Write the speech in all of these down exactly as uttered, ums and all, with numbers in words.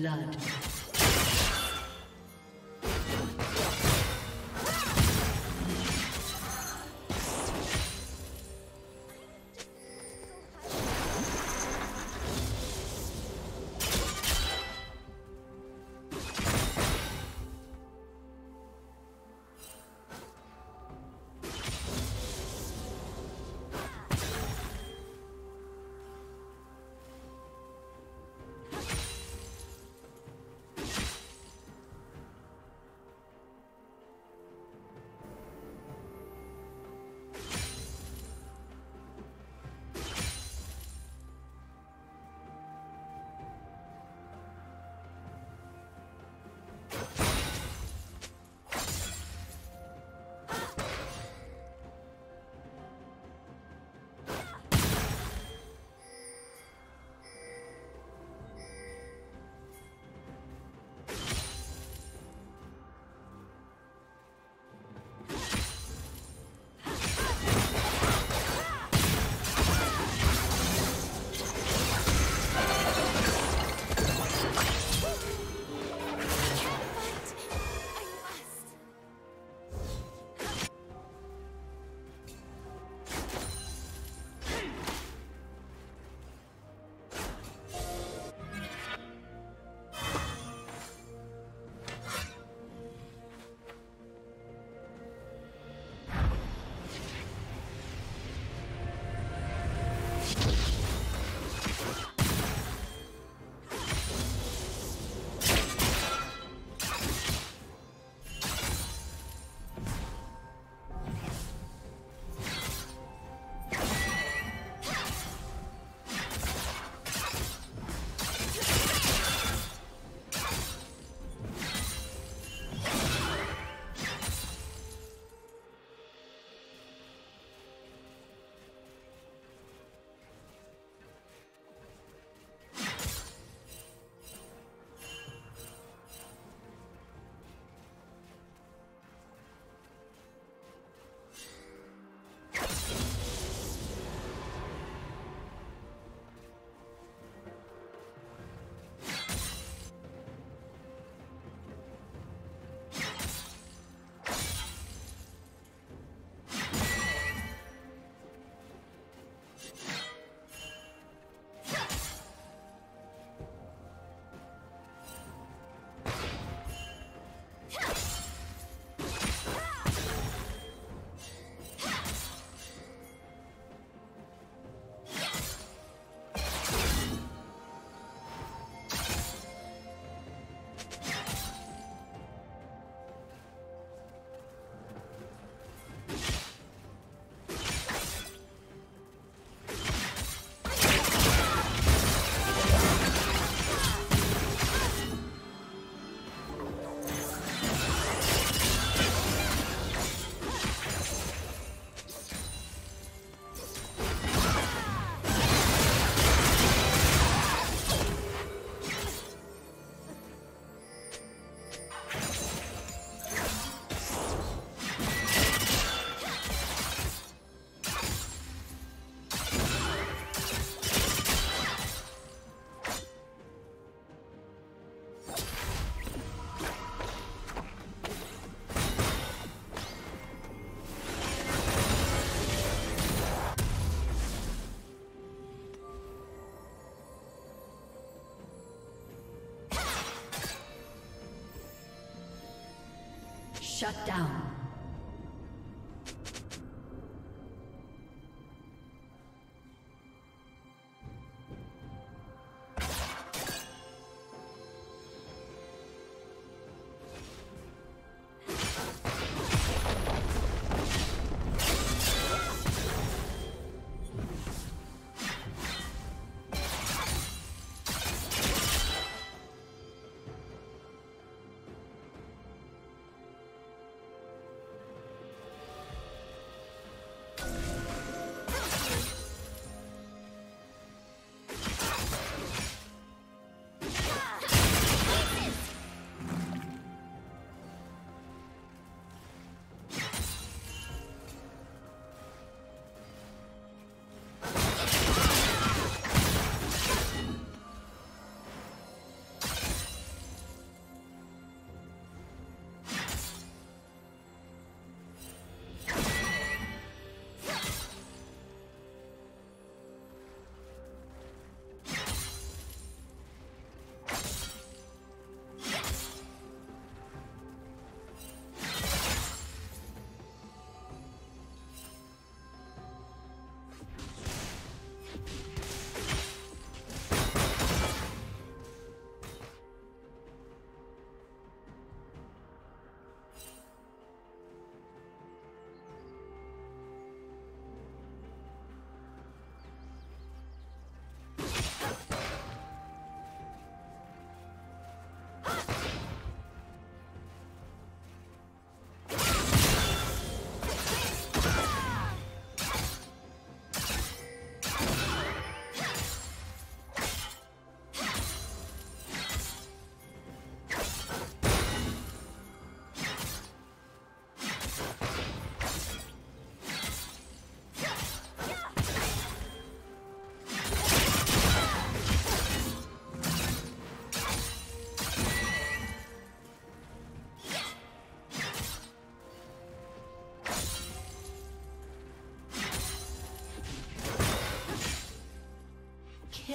blood. Shut down.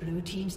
Blue team's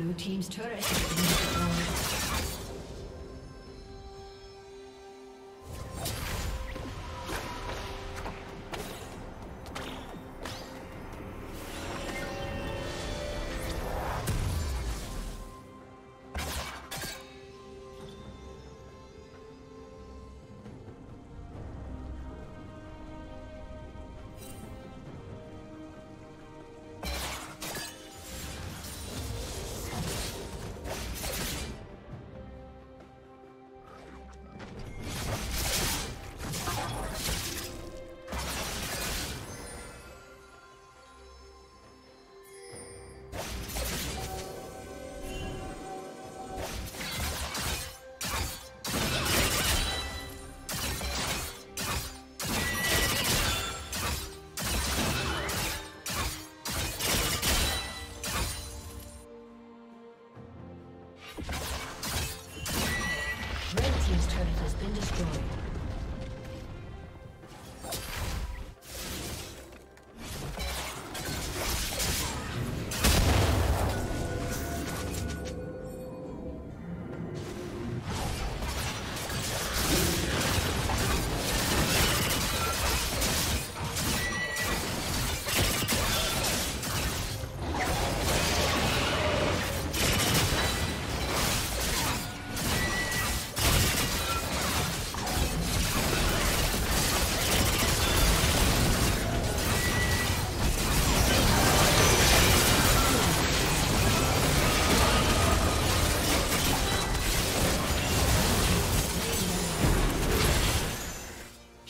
Blue team's turret has been destroyed.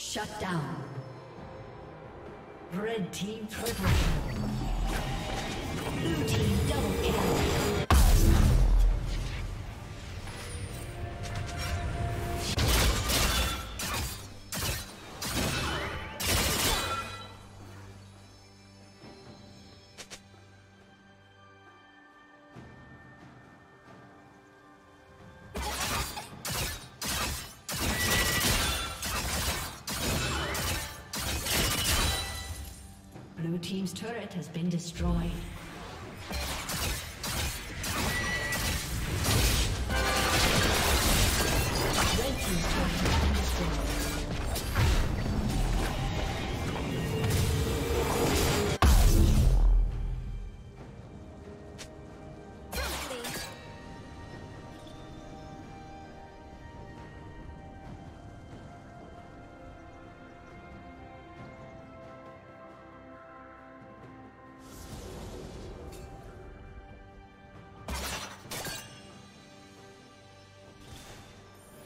Shut down. Red team triple kill. Blue team double kill. Blue team's turret has been destroyed.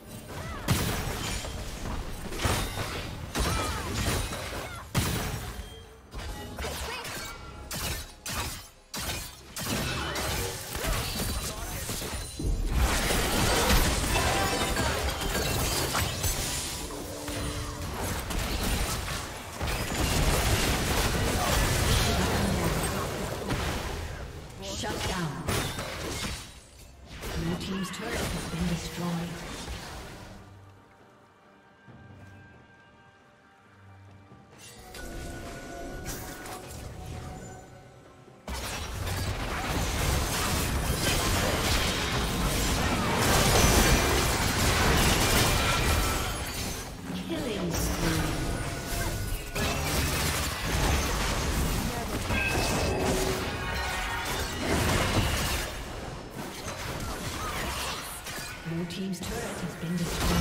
Red team's turret has been destroyed. Team's turret has been destroyed.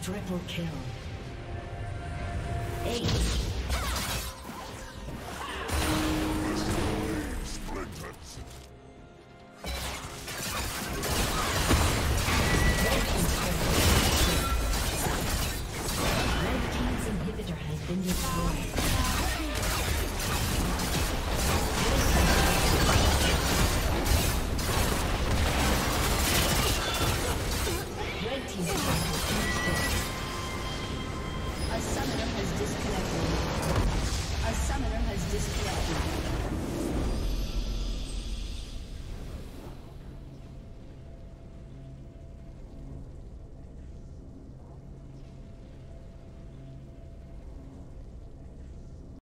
Triple kill. Eight. Red team's inhibitor has been destroyed.